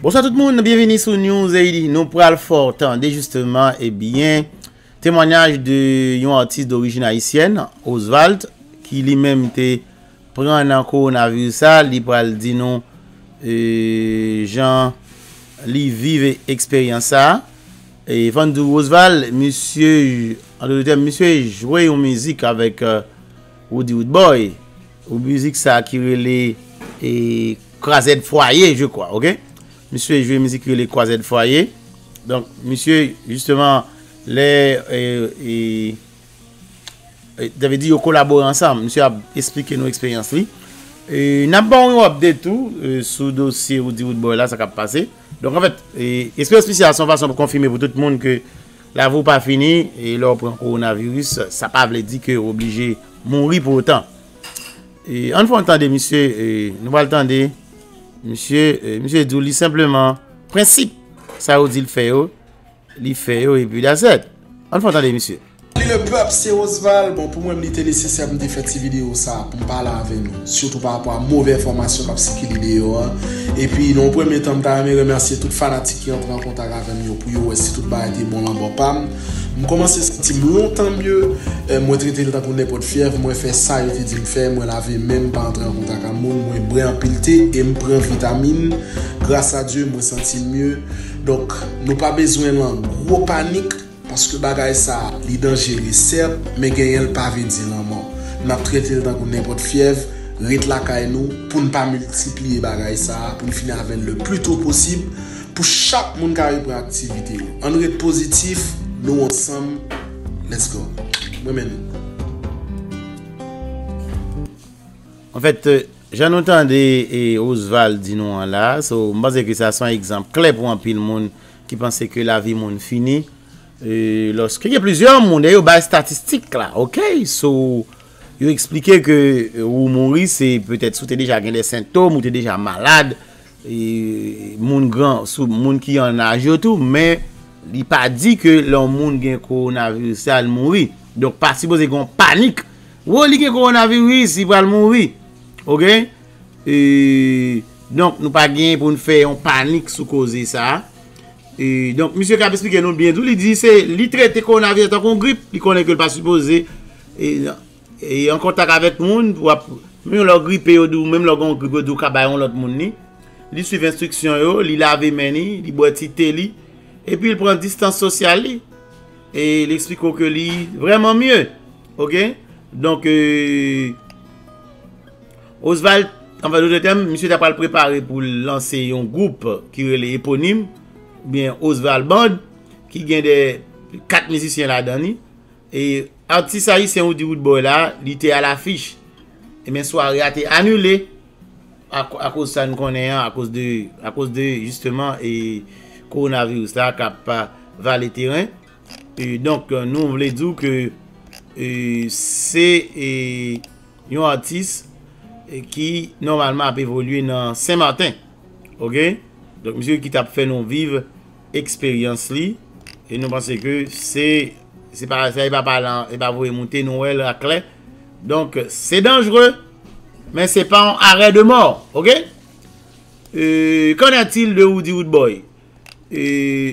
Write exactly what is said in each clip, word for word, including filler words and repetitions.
Bonsoir tout le monde, bienvenue sur News Haïti. Nous prenons fort tendez justement et eh bien témoignage de un artiste d'origine haïtienne, Oswald, qui lui-même te prend un coronavirus ça, il pral di non euh Jean li vive expérience ça et Vandou Oswald, monsieur en d'autres termes, monsieur jouer une musique avec euh, Woody Woodboy, une musique ça qui relait et Croisette Foyer, je crois, OK? Monsieur joue musique les Croisette Foyer. Donc monsieur justement les et j'avais dit on collabore ensemble. Monsieur a expliqué nos expériences lui. Et n'a pas un update tout euh, sous dossier Woody Woodboy là ça qu'a passé. Donc en fait, et espèce spéciale son façon de confirmer pour tout le monde que là vous pas fini et là pour coronavirus, ça pas veut dire que obligé mourir pour autant. Et on faut entendre monsieur et, nous va attendre Monsieur, euh, monsieur Douli simplement principe, ça vous dit le fait, il fait et puis la Z. On faut entendre monsieur. Le peuple c'est Oswald. Bon pour moi me laisser nécessaire de faire cette vidéo ça pour parler avec nous, surtout par rapport à mauvaise formation comme circuler hein. Et puis dans premier temps me remercier toutes fanatiques qui entrent en contact avec nous pour yo si tout bail était bon là bon pam. On commence sentir longtemps mieux, moi traiter le temps pour n'importe fièvre, moi faire ça yo te dit faire, moi laver même pas entrer en contact avec monde, moi brin pilté et me prend vitamine. Grâce à Dieu, moi sentir mieux. Donc nous pas besoin de gros panique. Parce que bagay ça, li dangereux certes, mais gagne le pas venir la mort. N'a traité le temps n'importe fièvre, rite la caille nous pour ne pas multiplier bagay ça, pour finir avec le plus tôt possible pour chaque monde qui reprend activité. On reste positif, nous ensemble. Let's go. Moi-même. En fait, j'en entendais et Oswald dit non là, so je pense que ça c'est un exemple clair pour un pile monde qui pensait que la vie monde fini. Euh, lorsqu'il y a plusieurs monde yo ba statistique là, OK? So yo expliquer que euh, ou mourir c'est peut-être sous t'es déjà gain des symptômes ou t'es déjà malade et monde grand sous monde qui en âge tout mais il pas dit que l'on monde gain coronavirus ça le mourir. Donc pas supposé qu'on panique. Ou li gain coronavirus, il va le mourir. OK? Et donc nous pas gain pour nous faire on panique sous causer ça. Et donc, monsieur Kap explique nous bien tout. Il dit c'est lui traiter coronavirus tant qu'on grippe. Il connaît que le pas supposé. Et, et en contact avec le monde, même leur grippe, même leur grippe, ou l'autre monde. Il suit l'instruction, il lave les mains, il boit petit thé, et puis il prend distance sociale. Et il explique que lui vraiment mieux. OK? Donc, euh, Oswald, en fait, d'autres termes, monsieur t'a pas préparé pour lancer un groupe qui est éponyme. Bien Oswald Band qui gagne des quatre musiciens là-dedans et artiste haïtien Woody Woodboy là, il était à l'affiche et bien soirée a été annulée à, à cause ça nous connaît à cause de à cause de justement et coronavirus là qui pas va le terrain et donc nous on voulait dire que c'est un artiste qui normalement a évolué dans Saint-Martin. OK? Donc, monsieur qui t'a fait nous vivre expérience li et nous pensons que c'est c'est pas ça il va pas il va vous monter Noël à clé. Donc c'est dangereux mais c'est pas un arrêt de mort, OK? Euh, qu'en a-t-il de Woody Woodboy? Euh,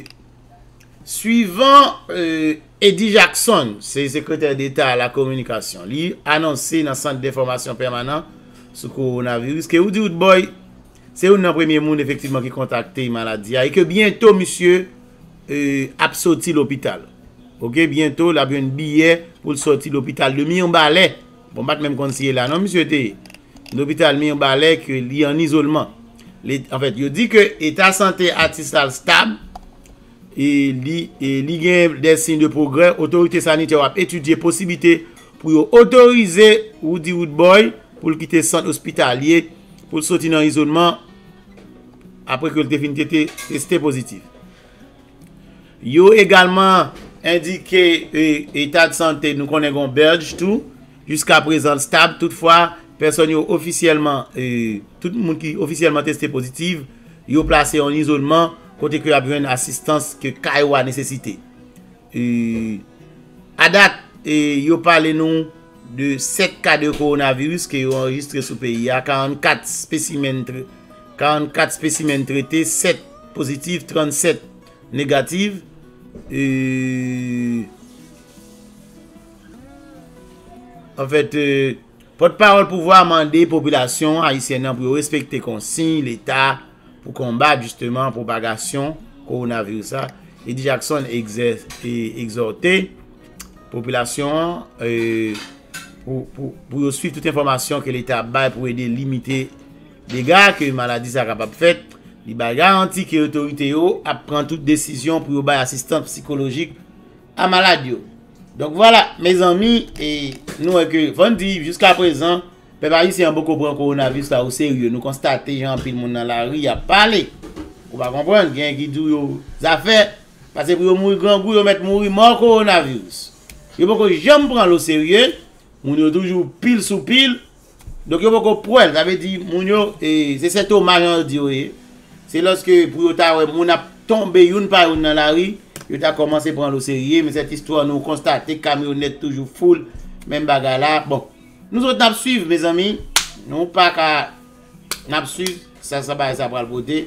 suivant euh, Eddie Jackson, c'est secrétaire d'État à la communication, lui annoncé dans le centre d'information permanent sur le coronavirus que Woody Woodboy c'est un premier monde effectivement qui contacté maladie et que bientôt monsieur euh, a sorti l'hôpital. OK, bientôt il a bien un billet pour sortir l'hôpital de Myon-Balais. Bon pas même conseiller là non monsieur était l'hôpital Myon-Balais que li en isolement. Les, en fait, il dit que état santé artisanal stable et li et li gen des signes de progrès, autorité sanitaire a étudier possibilité pour autoriser Woody Woodboy pour quitter centre hospitalier pour sortir dans l'isolement après que le définitif testé positif. Yo également indiqué état de santé nous connaissons berge tout jusqu'à présent stable toutefois personne yo officiellement euh, tout le monde qui officiellement testé positif yo placé en isolement côté que a besoin assistance que Kaiwa nécessité. Euh, À date, ils ont parlé nous de sept cas de coronavirus qui ont enregistré sous pays. Il y a quarante-quatre spécimens, quarante-quatre spécimens traités, sept positifs, trente-sept négatifs. Et... En fait, euh, porte-parole pouvoir amender population haïtienne pour respecter consigne l'État pour combattre justement propagation coronavirus. Eddie Jackson exhorté population euh, pour, pour, pour suivre toute information que l'État baille pour aider limiter les dégâts que maladie ça capable fait. Il garantit que l'autorité prend toute décision pour bailler assistance psychologique à maladie. Donc voilà, mes amis, et nous, que Fondi, jusqu'à présent, les Haïtiens ont beaucoup pris le coronavirus là au sérieux. Nous constatons que Jean-Pierre Monalari a parlé. Vous ne pouvez pas comprendre, il y a qui dit des affaires, parce que pour mourir grand goût, ils mettent mourir mort coronavirus. Ils ne peuvent jamais prendre le sérieux, ils sont toujours pile sous pile. Donc ils ne peuvent pas prendre, ça veut dire, c'est cet hommage en dieu. C'est lorsque, pour eux, on a tombé une par une dans la rue. Yo ta commencé prendre le sérieux, mais cette histoire nous constate camionnette toujours full, même bagarre là. Bon, nous autres n'a suivre mes amis, nous pas qu'à n'a suivre, ça ça va ça le voter.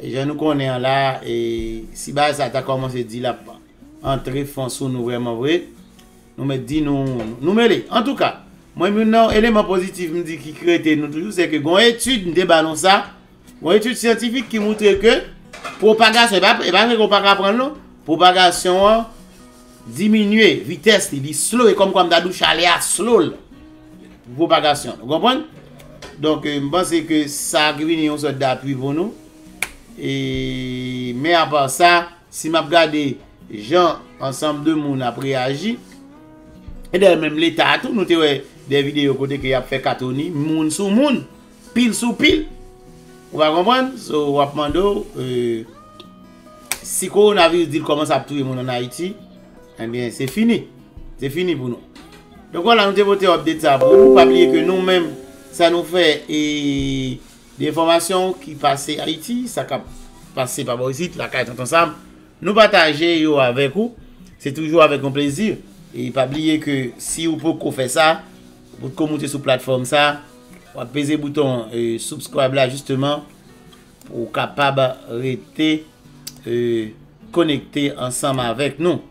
Et je nous connais là et si bas ça t'a commencé dit là entrer fond sous nous vraiment vrai. Nous me dit nous nous mêler. En tout cas, moi non élément positif me dit qui crée nous toujours c'est que gon étude déballons ça. Gon étude scientifique qui montre que propagation pas et pas qu'on pas prendre propagation diminuer vitesse il dit slow et comme comme dadou chalet à slow propagation vous comprenez donc je euh, pense que ça vient une sorte d'appui pour nous et mais à part ça si m'a regardé gens ensemble de monde a réagi et de même l'état tout nous te ouais des vidéos côté qui a fait cartoni monde sous monde pile sous pile vous comprenez so wapmando euh, si coronavirus dit commence à tuer mon en Haïti, eh bien c'est fini. C'est fini pour nous. Donc voilà, nous avons voté update ça. Pour nous, pas oublier que nous-mêmes, ça nous fait et, des informations qui passent à Haïti, ça qui passe par vos sites, la carte ensemble. Nous partageons avec vous. C'est toujours avec un plaisir. Et pas oublier que si vous pouvez faire ça, vous pouvez monter sur la plateforme ça, vous appuyer le bouton euh, subscribe là justement pour capable arrêter. Euh, connecter ensemble avec nous.